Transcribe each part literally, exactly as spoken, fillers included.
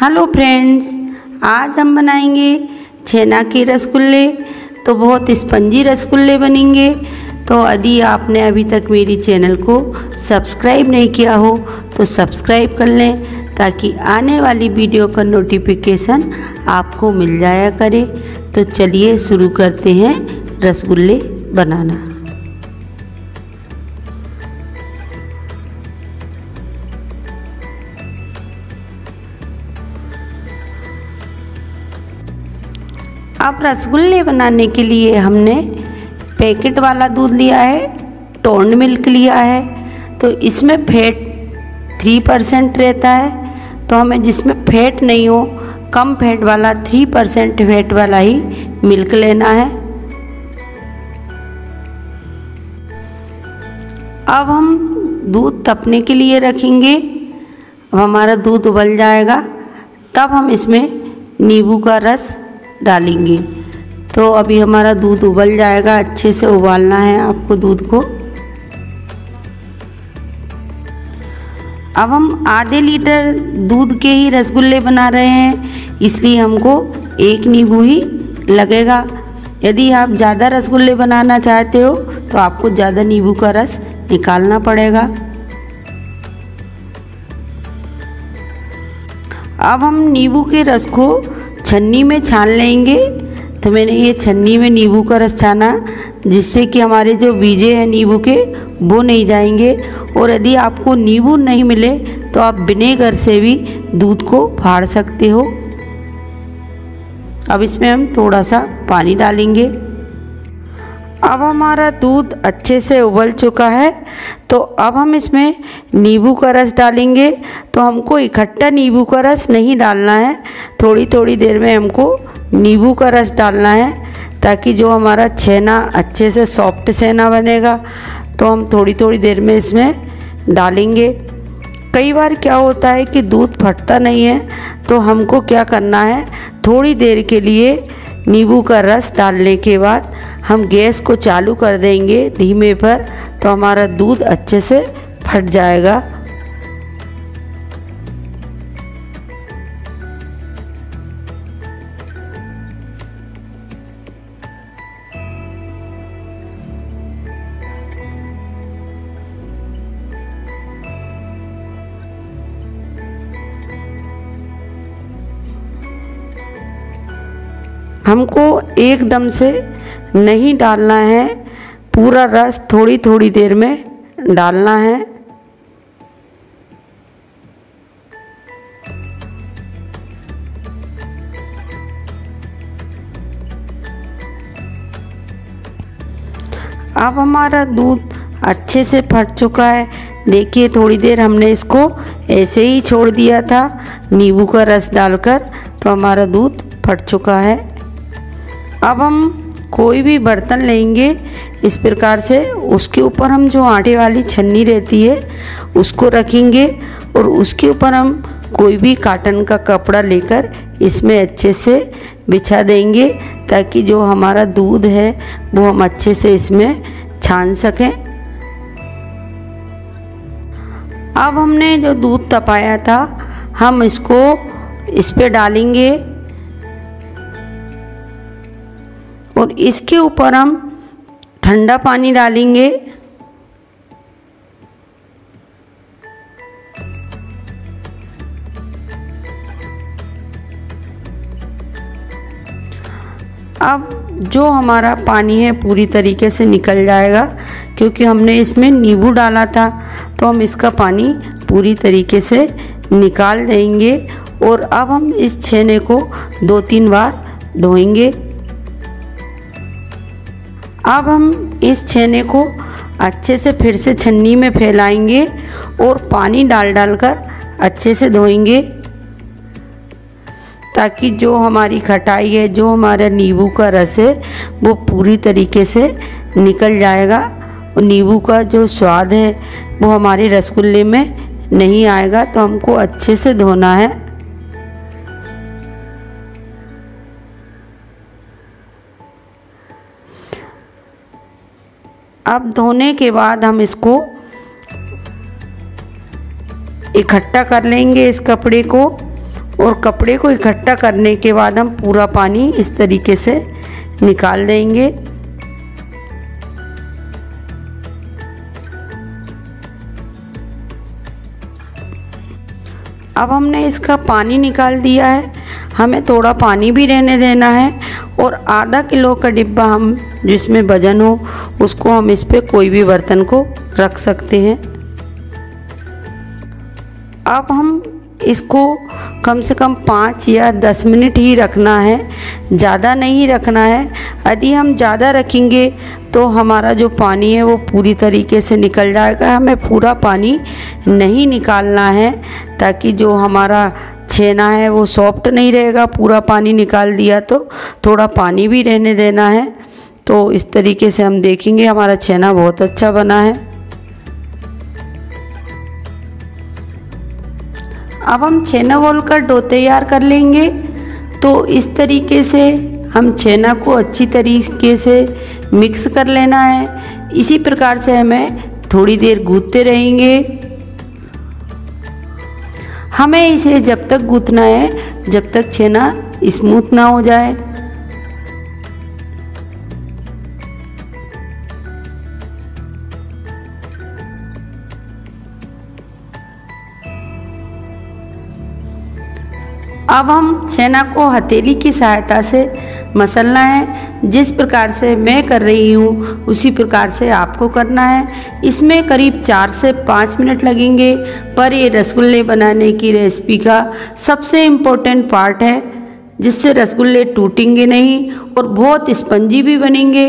Hello friends, आज हम बनाएंगे छेना के रसगुल्ले। तो बहुत स्पंजी रसगुल्ले बनेंगे। तो यदि आपने अभी तक मेरी चैनल को सब्सक्राइब नहीं किया हो तो सब्सक्राइब कर लें, ताकि आने वाली वीडियो का नोटिफिकेशन आपको मिल जाया करे। तो चलिए शुरू करते हैं रसगुल्ले बनाना। अब रसगुल्ले बनाने के लिए हमने पैकेट वाला दूध लिया है, टोंड मिल्क लिया है। तो इसमें फैट थ्री परसेंट रहता है, तो हमें जिसमें फैट नहीं हो, कम फैट वाला थ्री परसेंट फैट वाला ही मिल्क लेना है। अब हम दूध तपने के लिए रखेंगे। अब हमारा दूध उबल जाएगा, तब हम इसमें नींबू का रस डालेंगे। तो अभी हमारा दूध उबल जाएगा, अच्छे से उबालना है आपको दूध को। अब हम आधे लीटर दूध के ही रसगुल्ले बना रहे हैं, इसलिए हमको एक नींबू ही लगेगा। यदि आप ज़्यादा रसगुल्ले बनाना चाहते हो तो आपको ज़्यादा नींबू का रस निकालना पड़ेगा। अब हम नींबू के रस को छन्नी में छान लेंगे। तो मैंने ये छन्नी में नींबू का रस छाना, जिससे कि हमारे जो बीजे हैं नींबू के वो नहीं जाएंगे। और यदि आपको नींबू नहीं मिले तो आप विनेगर से भी दूध को फाड़ सकते हो। अब इसमें हम थोड़ा सा पानी डालेंगे। अब हमारा दूध अच्छे से उबल चुका है, तो अब हम इसमें नींबू का रस डालेंगे। तो हमको इकट्ठा नींबू का रस नहीं डालना है, थोड़ी थोड़ी देर में हमको नींबू का रस डालना है, ताकि जो हमारा छेना अच्छे से सॉफ्ट छेना बनेगा। तो हम थोड़ी थोड़ी देर में इसमें डालेंगे। कई बार क्या होता है कि दूध फटता नहीं है, तो हमको क्या करना है, थोड़ी देर के लिए नींबू का रस डालने के बाद हम गैस को चालू कर देंगे धीमे पर। तो हमारा दूध अच्छे से फट जाएगा। हमको एकदम से नहीं डालना है, पूरा रस थोड़ी थोड़ी देर में डालना है। अब हमारा दूध अच्छे से फट चुका है। देखिए, थोड़ी देर हमने इसको ऐसे ही छोड़ दिया था नींबू का रस डालकर, तो हमारा दूध फट चुका है। अब हम कोई भी बर्तन लेंगे इस प्रकार से, उसके ऊपर हम जो आटे वाली छन्नी रहती है उसको रखेंगे, और उसके ऊपर हम कोई भी काटन का कपड़ा लेकर इसमें अच्छे से बिछा देंगे, ताकि जो हमारा दूध है वो हम अच्छे से इसमें छान सकें। अब हमने जो दूध तपाया था हम इसको इस पे डालेंगे, और इसके ऊपर हम ठंडा पानी डालेंगे। अब जो हमारा पानी है पूरी तरीके से निकल जाएगा, क्योंकि हमने इसमें नींबू डाला था। तो हम इसका पानी पूरी तरीके से निकाल देंगे, और अब हम इस छेने को दो तीन बार धोएंगे। अब हम इस छेने को अच्छे से फिर से छन्नी में फैलाएंगे, और पानी डाल डाल कर अच्छे से धोएंगे, ताकि जो हमारी खटाई है, जो हमारा नींबू का रस है, वो पूरी तरीके से निकल जाएगा। नींबू का जो स्वाद है वो हमारे रसगुल्ले में नहीं आएगा। तो हमको अच्छे से धोना है। अब धोने के बाद हम इसको इकट्ठा कर लेंगे इस कपड़े को, और कपड़े को इकट्ठा करने के बाद हम पूरा पानी इस तरीके से निकाल देंगे। अब हमने इसका पानी निकाल दिया है, हमें थोड़ा पानी भी रहने देना है। और आधा किलो का डिब्बा हम जिसमें वजन हो उसको हम इस पर कोई भी बर्तन को रख सकते हैं। अब हम इसको कम से कम पाँच या दस मिनट ही रखना है, ज़्यादा नहीं रखना है। यदि हम ज़्यादा रखेंगे तो हमारा जो पानी है वो पूरी तरीके से निकल जाएगा। हमें पूरा पानी नहीं निकालना है ताकि जो हमारा छेना है वो सॉफ्ट नहीं रहेगा। पूरा पानी निकाल दिया तो थोड़ा पानी भी रहने देना है। तो इस तरीके से हम देखेंगे हमारा छेना बहुत अच्छा बना है। अब हम छेना घोल कर डो तैयार कर लेंगे। तो इस तरीके से हम छेना को अच्छी तरीके से मिक्स कर लेना है। इसी प्रकार से हमें थोड़ी देर गूंथते रहेंगे। हमें इसे जब तक गूंथना है जब तक छेना स्मूथ ना हो जाए। अब हम छेना को हथेली की सहायता से मसलना है। जिस प्रकार से मैं कर रही हूँ उसी प्रकार से आपको करना है। इसमें करीब चार से पाँच मिनट लगेंगे, पर ये रसगुल्ले बनाने की रेसिपी का सबसे इम्पोर्टेंट पार्ट है, जिससे रसगुल्ले टूटेंगे नहीं और बहुत स्पंजी भी बनेंगे।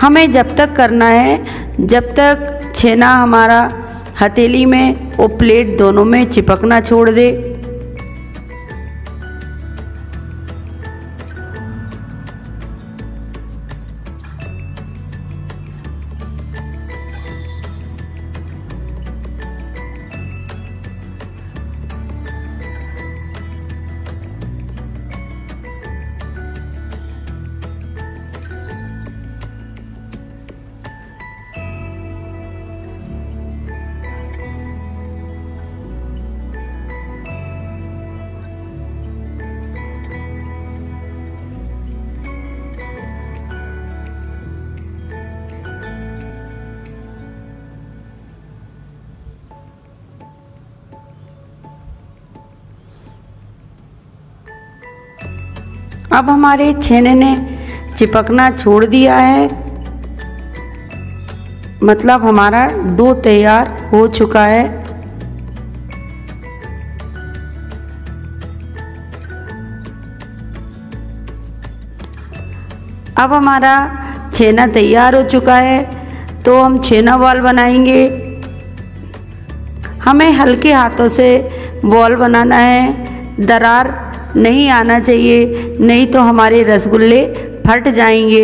हमें जब तक करना है जब तक छेना हमारा हथेली में और प्लेट दोनों में चिपकना छोड़ दे। अब हमारे छेने ने चिपकना छोड़ दिया है, मतलब हमारा डो तैयार हो चुका है। अब हमारा छेना तैयार हो चुका है। तो हम छेना बॉल बनाएंगे। हमें हल्के हाथों से बॉल बनाना है, दरार नहीं आना चाहिए, नहीं तो हमारे रसगुल्ले फट जाएंगे।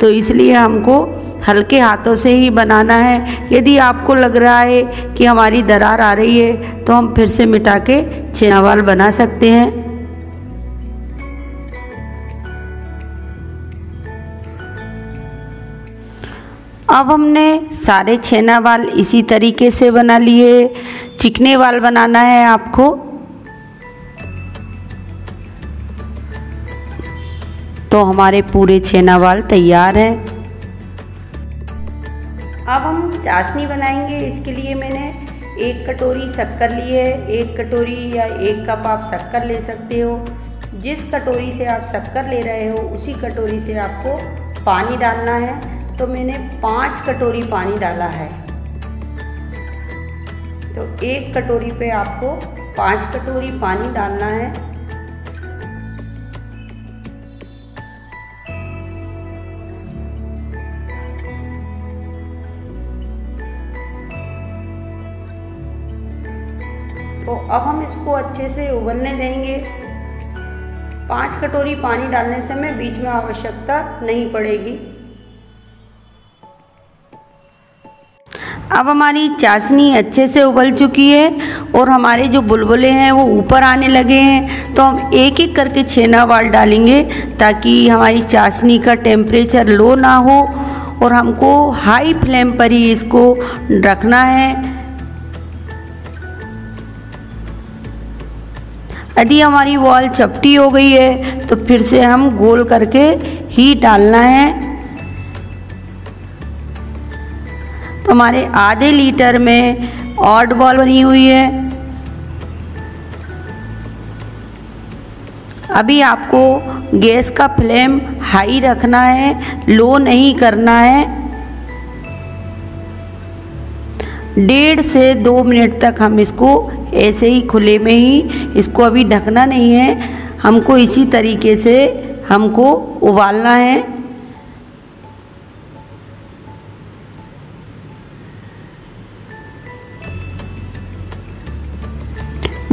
तो इसलिए हमको हल्के हाथों से ही बनाना है। यदि आपको लग रहा है कि हमारी दरार आ रही है तो हम फिर से मिटा के छेनावाल बना सकते हैं। अब हमने सारे छेनावाल इसी तरीके से बना लिए। चिकने वाल बनाना है आपको। तो हमारे पूरे छेनावाल तैयार हैं। अब हम चाशनी बनाएंगे। इसके लिए मैंने एक कटोरी शक्कर ली है। एक कटोरी या एक कप आप शक्कर ले सकते हो। जिस कटोरी से आप शक्कर ले रहे हो उसी कटोरी से आपको पानी डालना है। तो मैंने पाँच कटोरी पानी डाला है। तो एक कटोरी पे आपको पाँच कटोरी पानी डालना है। तो अब हम इसको अच्छे से उबलने देंगे। पाँच कटोरी पानी डालने से हमें बीच में आवश्यकता नहीं पड़ेगी। अब हमारी चाशनी अच्छे से उबल चुकी है और हमारे जो बुलबुले हैं वो ऊपर आने लगे हैं। तो हम एक एक करके छेनावाल डालेंगे ताकि हमारी चाशनी का टेम्परेचर लो ना हो और हमको हाई फ्लेम पर ही इसको रखना है। यदि हमारी वॉल चपटी हो गई है तो फिर से हम गोल करके ही डालना है। तो हमारे आधे लीटर में ऑड बॉल बनी हुई है। अभी आपको गैस का फ्लेम हाई रखना है, लो नहीं करना है। डेढ़ से दो मिनट तक हम इसको ऐसे ही खुले में ही, इसको अभी ढकना नहीं है, हमको इसी तरीके से हमको उबालना है।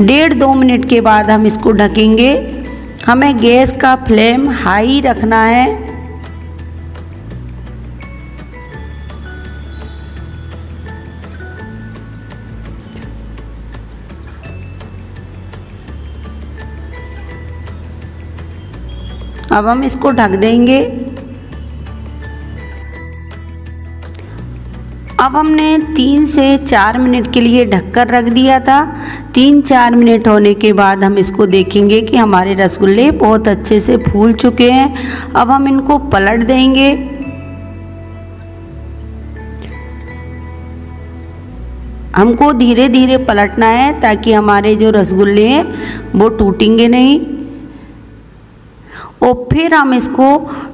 डेढ़ दो मिनट के बाद हम इसको ढकेंगे। हमें गैस का फ्लेम हाई रखना है। अब हम इसको ढक देंगे। अब हमने तीन से चार मिनट के लिए ढककर रख दिया था। तीन चार मिनट होने के बाद हम इसको देखेंगे कि हमारे रसगुल्ले बहुत अच्छे से फूल चुके हैं। अब हम इनको पलट देंगे। हमको धीरे धीरे पलटना है ताकि हमारे जो रसगुल्ले हैं वो टूटेंगे नहीं। और फिर हम इसको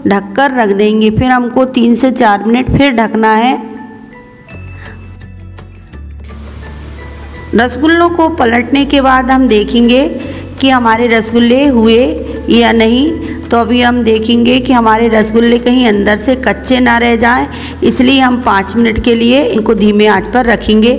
ढककर रख देंगे। फिर हमको तीन से चार मिनट फिर ढकना है। रसगुल्लों को पलटने के बाद हम देखेंगे कि हमारे रसगुल्ले हुए या नहीं। तो अभी हम देखेंगे कि हमारे रसगुल्ले कहीं अंदर से कच्चे ना रह जाएं, इसलिए हम पाँच मिनट के लिए इनको धीमे आंच पर रखेंगे।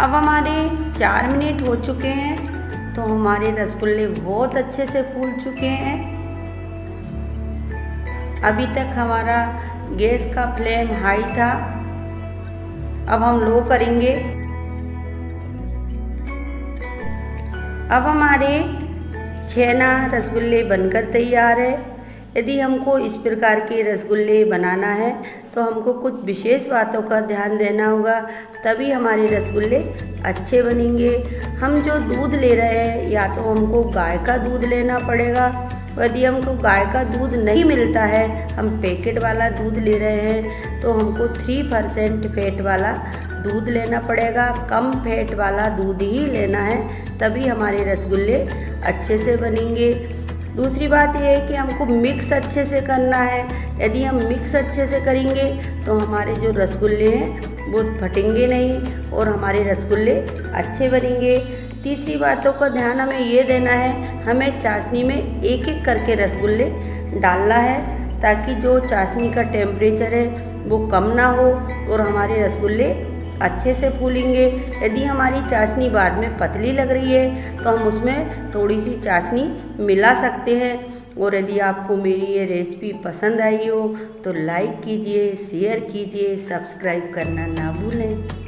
अब हमारे चार मिनट हो चुके हैं, तो हमारे रसगुल्ले बहुत अच्छे से फूल चुके हैं। अभी तक हमारा गैस का फ्लेम हाई था, अब हम लो करेंगे। अब हमारे छेना रसगुल्ले बनकर तैयार है। यदि हमको इस प्रकार के रसगुल्ले बनाना है तो हमको कुछ विशेष बातों का ध्यान देना होगा, तभी हमारे रसगुल्ले अच्छे बनेंगे। हम जो दूध ले रहे हैं, या तो हमको गाय का दूध लेना पड़ेगा। यदि हमको गाय का दूध नहीं मिलता है, हम पैकेट वाला दूध ले रहे हैं, तो हमको थ्री परसेंट फैट वाला दूध लेना पड़ेगा। कम फैट वाला दूध ही लेना है, तभी हमारे रसगुल्ले अच्छे से बनेंगे। दूसरी बात यह है कि हमको मिक्स अच्छे से करना है। यदि हम मिक्स अच्छे से करेंगे तो हमारे जो रसगुल्ले हैं वो फटेंगे नहीं और हमारे रसगुल्ले अच्छे बनेंगे। तीसरी बातों का ध्यान हमें ये देना है, हमें चाशनी में एक एक करके रसगुल्ले डालना है ताकि जो चाशनी का टेम्परेचर है वो कम ना हो और हमारे रसगुल्ले अच्छे से फूलेंगे। यदि हमारी चाशनी बाद में पतली लग रही है तो हम उसमें थोड़ी सी चाशनी मिला सकते हैं। और यदि आपको मेरी ये रेसिपी पसंद आई हो तो लाइक कीजिए, शेयर कीजिए, सब्सक्राइब करना ना भूलें।